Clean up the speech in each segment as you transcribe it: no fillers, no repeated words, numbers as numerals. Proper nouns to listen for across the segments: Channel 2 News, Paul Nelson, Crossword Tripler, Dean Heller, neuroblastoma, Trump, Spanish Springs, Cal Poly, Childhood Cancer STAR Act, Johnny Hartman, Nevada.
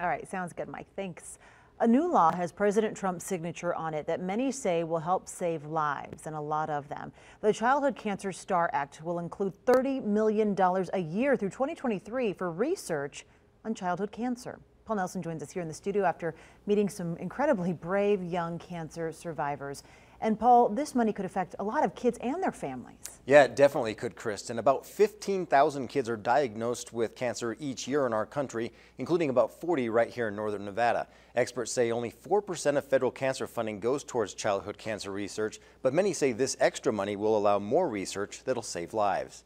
All right, sounds good, Mike. Thanks. A new law has President Trump's signature on it that many say will help save lives, and a lot of them. The Childhood Cancer STAR Act will include $30 million a year through 2023 for research on childhood cancer. Paul Nelson joins us here in the studio after meeting some incredibly brave young cancer survivors. And Paul, this money could affect a lot of kids and their families. Yeah, it definitely could, Kristen. About 15,000 kids are diagnosed with cancer each year in our country, including about 40 right here in northern Nevada. Experts say only 4% of federal cancer funding goes towards childhood cancer research, but many say this extra money will allow more research that'll save lives.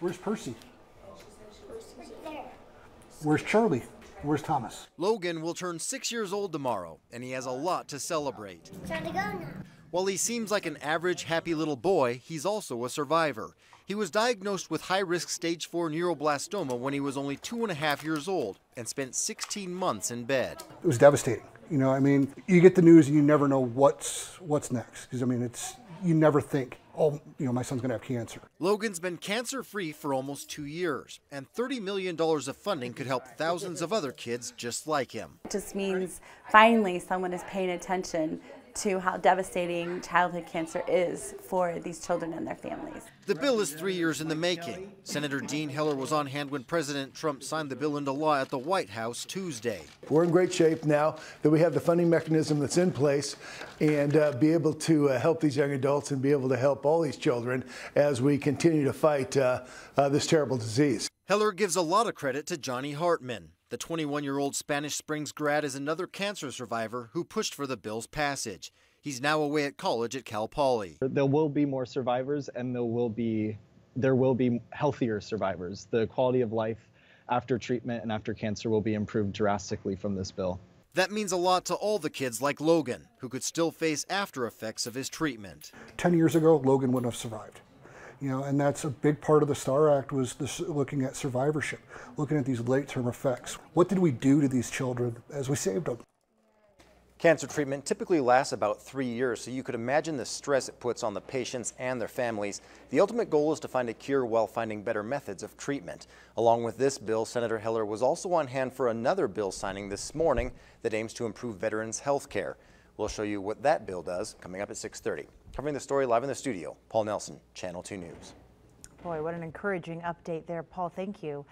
Where's Percy? Where's Charlie? Where's Thomas? Logan will turn 6 years old tomorrow, and he has a lot to celebrate. Time to go now. While he seems like an average, happy little boy, he's also a survivor. He was diagnosed with high-risk stage 4 neuroblastoma when he was only 2.5 years old and spent 16 months in bed. It was devastating. You know, I mean, you get the news and you never know what's next. Because, I mean, you never think, oh, you know, my son's going to have cancer. Logan's been cancer-free for almost 2 years, and $30 million of funding could help thousands of other kids just like him. It just means finally someone is paying attention to how devastating childhood cancer is for these children and their families. The bill is 3 years in the making. Senator Dean Heller was on hand when President Trump signed the bill into law at the White House Tuesday. We're in great shape now that we have the funding mechanism that's in place and be able to help these young adults and be able to help all these children as we continue to fight this terrible disease. Heller gives a lot of credit to Johnny Hartman. The 21-year-old Spanish Springs grad is another cancer survivor who pushed for the bill's passage. He's now away at college at Cal Poly. There will be more survivors, and there will be healthier survivors. The quality of life after treatment and after cancer will be improved drastically from this bill. That means a lot to all the kids like Logan, who could still face after effects of his treatment. 10 years ago, Logan wouldn't have survived. You know, and that's a big part of the STAR Act, was this looking at survivorship, looking at these late-term effects. What did we do to these children as we saved them? Cancer treatment typically lasts about 3 years, so you could imagine the stress it puts on the patients and their families. The ultimate goal is to find a cure while finding better methods of treatment. Along with this bill, Senator Heller was also on hand for another bill signing this morning that aims to improve veterans' health care. We'll show you what that bill does coming up at 6:30. Covering the story live in the studio, Paul Nelson, Channel 2 News. Boy, what an encouraging update there, Paul. Thank you.